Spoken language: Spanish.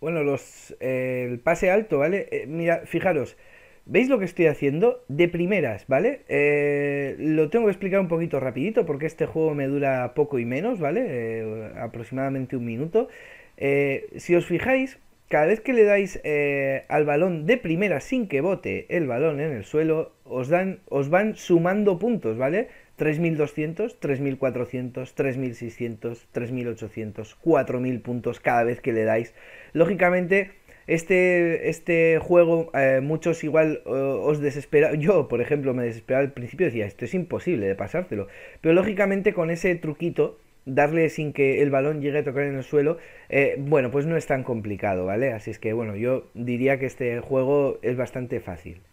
Bueno, el pase alto, ¿vale? Mira, fijaros, ¿veis lo que estoy haciendo? De primeras, ¿vale? Lo tengo que explicar un poquito rapidito porque este juego me dura poco y menos, ¿vale? Aproximadamente un minuto. Si os fijáis, cada vez que le dais al balón de primera sin que bote el balón en el suelo, os van sumando puntos, ¿vale? 3.200, 3.400, 3.600, 3.800, 4.000 puntos cada vez que le dais. Lógicamente, este juego, muchos igual os desespera. Yo, por ejemplo, me desesperaba al principio, decía, esto es imposible de pasártelo. Pero lógicamente con ese truquito, darle sin que el balón llegue a tocar en el suelo, bueno, pues no es tan complicado, ¿vale? Así es que, bueno, yo diría que este juego es bastante fácil.